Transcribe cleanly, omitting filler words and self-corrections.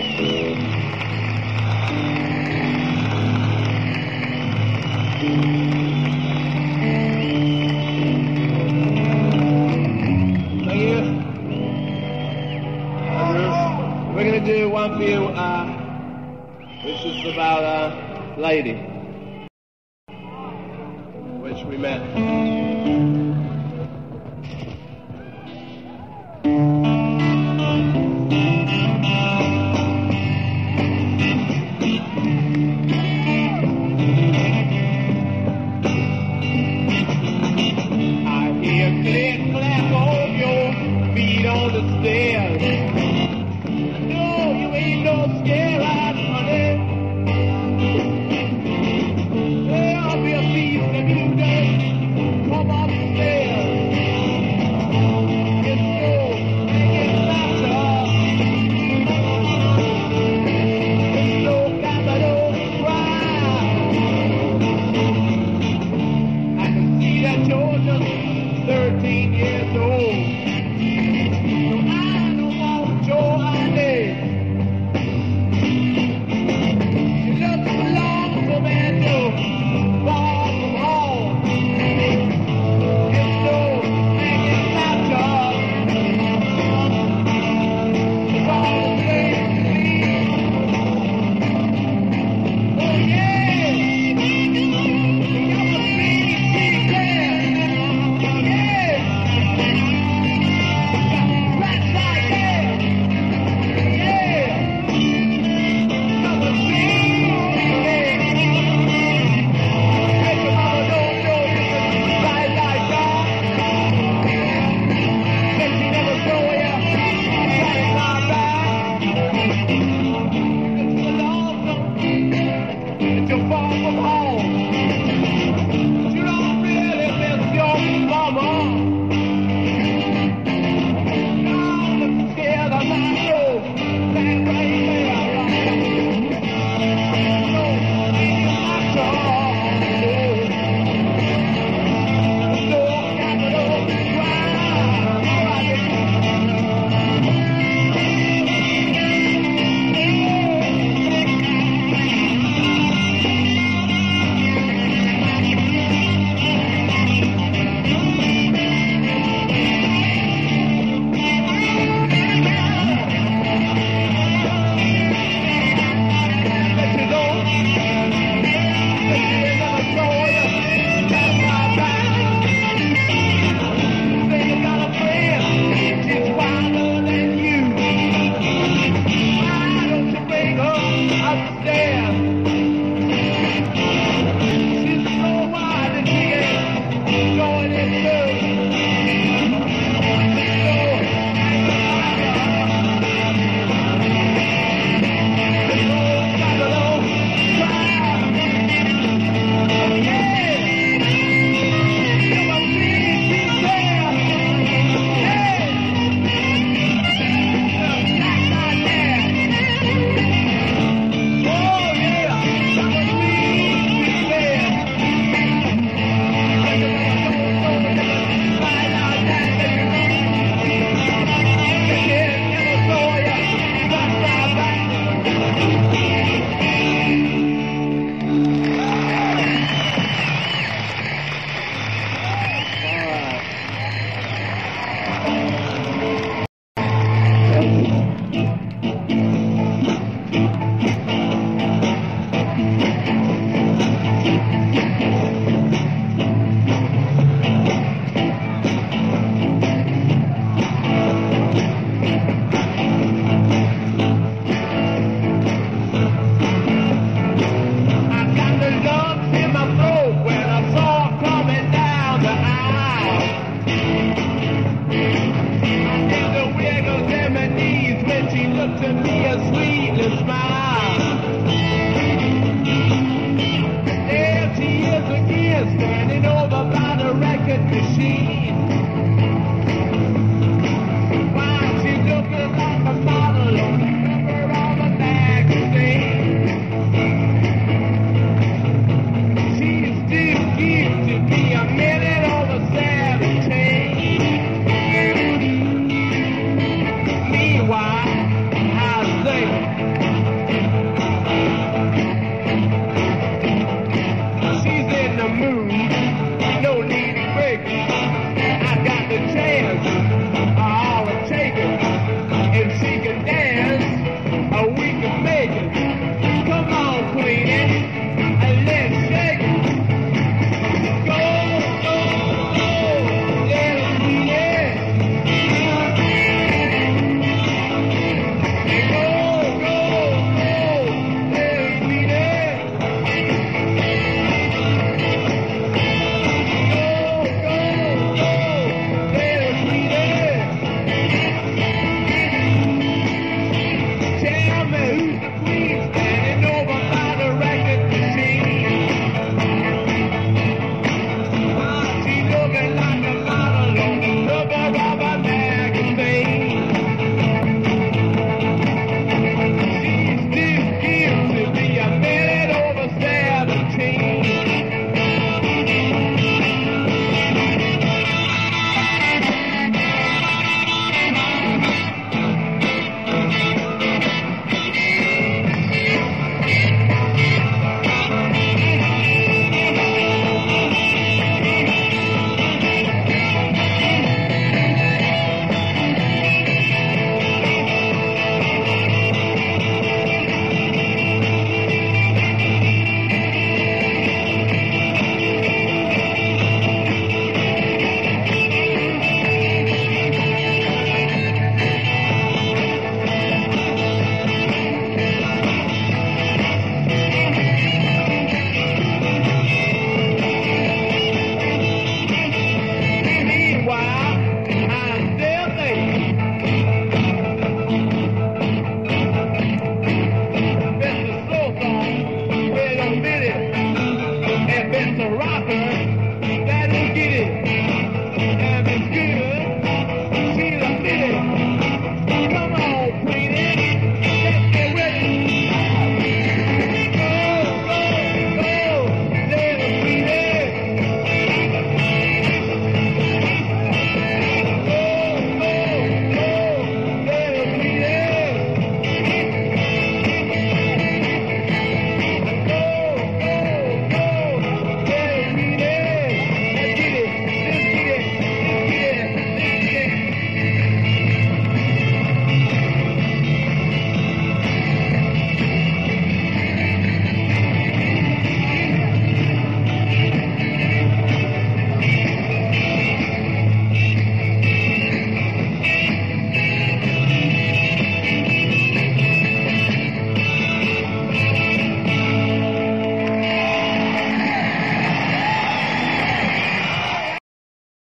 We're going to do one for you, which is about a lady, which we met.